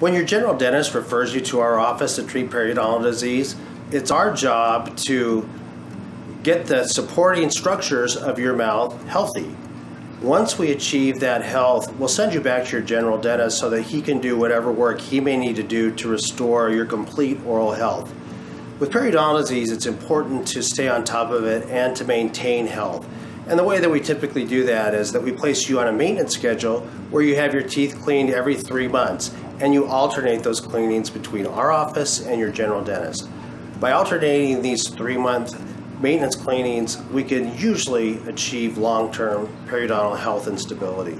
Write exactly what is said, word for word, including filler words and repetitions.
When your general dentist refers you to our office to treat periodontal disease, it's our job to get the supporting structures of your mouth healthy. Once we achieve that health, we'll send you back to your general dentist so that he can do whatever work he may need to do to restore your complete oral health. With periodontal disease, it's important to stay on top of it and to maintain health. And the way that we typically do that is that we place you on a maintenance schedule where you have your teeth cleaned every three months and you alternate those cleanings between our office and your general dentist. By alternating these three-month maintenance cleanings, we can usually achieve long-term periodontal health and stability.